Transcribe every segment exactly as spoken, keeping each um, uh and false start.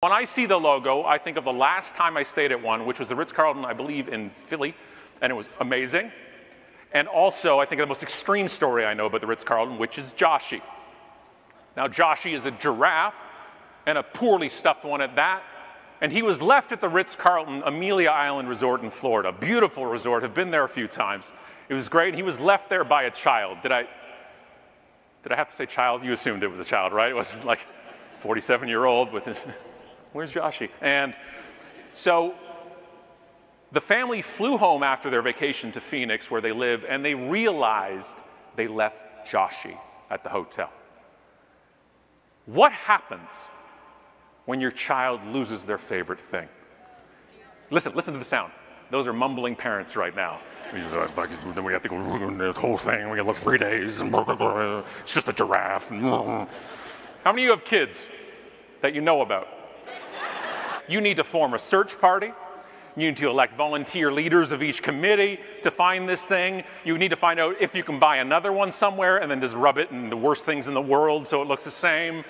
When I see the logo, I think of the last time I stayed at one, which was the Ritz-Carlton, I believe, in Philly, and it was amazing. And also, I think of the most extreme story I know about the Ritz-Carlton, which is Joshie. Now, Joshie is a giraffe, and a poorly stuffed one at that, and he was left at the Ritz-Carlton Amelia Island Resort in Florida. Beautiful resort, have been there a few times. It was great, and he was left there by a child. Did I, did I have to say child? You assumed it was a child, right? It wasn't like a forty-seven-year-old with his... Where's Joshie? And so the family flew home after their vacation to Phoenix, where they live, and they realized they left Joshie at the hotel. What happens when your child loses their favorite thing? Listen, listen to the sound. Those are mumbling parents right now. Then we have to go ruin this whole thing. We have three days. It's just a giraffe. How many of you have kids that you know about? You need to form a search party. You need to elect volunteer leaders of each committee to find this thing. You need to find out if you can buy another one somewhere and then just rub it in the worst things in the world so it looks the same.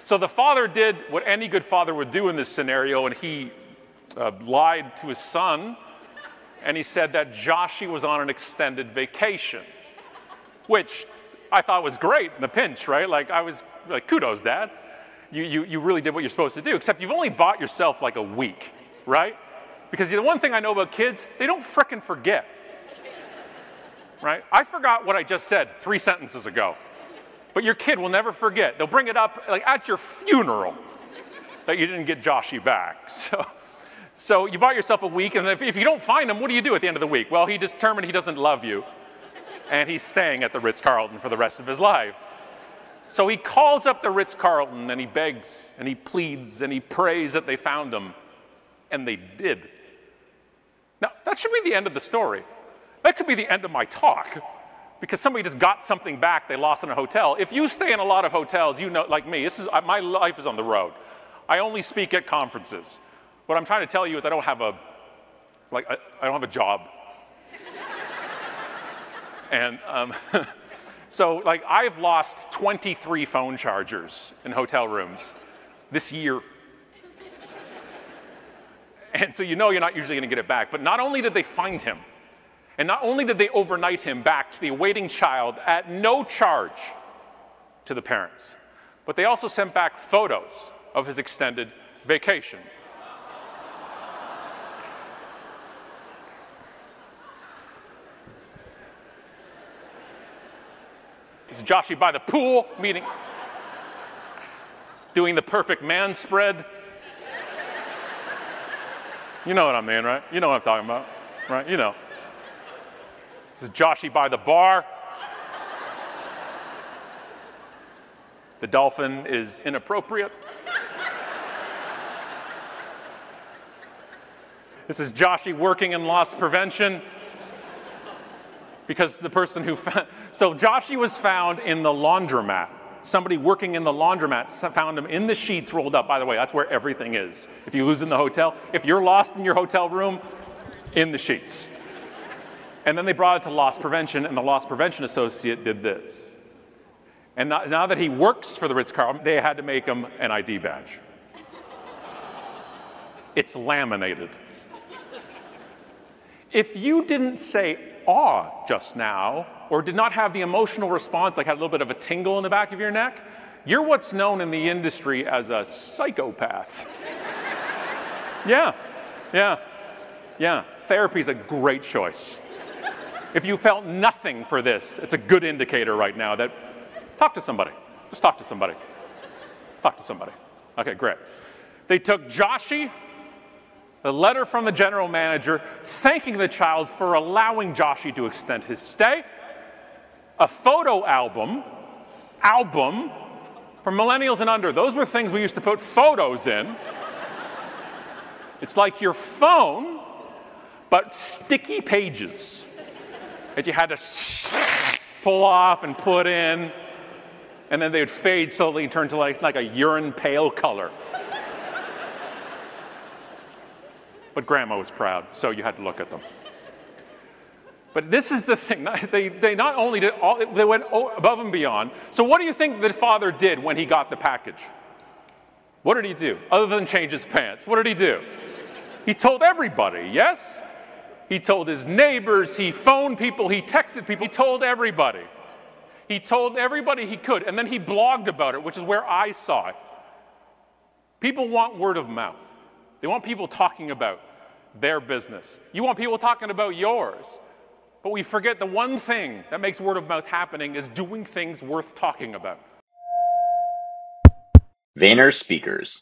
So the father did what any good father would do in this scenario, and he uh, lied to his son, and he said that Joshie was on an extended vacation, which I thought was great in the pinch, right? Like, I was like, kudos, Dad. You, you, you really did what you're supposed to do, except you've only bought yourself like a week, right? Because the one thing I know about kids, they don't frickin' forget, right? I forgot what I just said three sentences ago, but your kid will never forget. They'll bring it up like at your funeral that you didn't get Joshie back. So, so you bought yourself a week, and if, if you don't find him, what do you do at the end of the week? Well, he determined he doesn't love you, and he's staying at the Ritz-Carlton for the rest of his life. So he calls up the Ritz-Carlton, and he begs, and he pleads, and he prays that they found him. And they did. Now, that should be the end of the story. That could be the end of my talk, because somebody just got something back they lost in a hotel. If you stay in a lot of hotels, you know, like me, this is, my life is on the road. I only speak at conferences. What I'm trying to tell you is I don't have a, like, I, I don't have a job. and, um... So, like, I've lost twenty-three phone chargers in hotel rooms this year. And so you know you're not usually going to get it back. But not only did they find him, and not only did they overnight him back to the awaiting child at no charge to the parents, but they also sent back photos of his extended vacation. It's Joshie by the pool, meeting, doing the perfect man spread. You know what I mean, right? You know what I'm talking about, right? You know. This is Joshie by the bar. The dolphin is inappropriate. This is Joshie working in loss prevention. Because the person who found, so Joshie was found in the laundromat. Somebody working in the laundromat found him in the sheets rolled up. By the way, that's where everything is. If you lose in the hotel, if you're lost in your hotel room, in the sheets. And then they brought it to loss prevention, and the loss prevention associate did this. And now that he works for the Ritz-Carlton, they had to make him an I D badge. It's laminated. If you didn't say awe just now, or did not have the emotional response, like had a little bit of a tingle in the back of your neck, you're what's known in the industry as a psychopath. yeah, yeah, yeah. Therapy's a great choice. If you felt nothing for this, it's a good indicator right now that talk to somebody. Just talk to somebody. Talk to somebody. Okay, great. They took Joshie. The letter from the general manager thanking the child for allowing Joshie to extend his stay, a photo album, album for millennials and under. Those were things we used to put photos in. It's like your phone, but sticky pages that you had to pull off and put in, and then they would fade slowly and turn to like, like a urine pale color. But grandma was proud, so you had to look at them. But this is the thing. They, they not only did all, they went above and beyond. So what do you think the father did when he got the package? What did he do? Other than change his pants, what did he do? He told everybody, yes? He told his neighbors, he phoned people, he texted people, he told everybody. He told everybody he could, and then he blogged about it, which is where I saw it. People want word of mouth. They want people talking about their business. You want people talking about yours. But we forget the one thing that makes word of mouth happening is doing things worth talking about. VaynerSpeakers.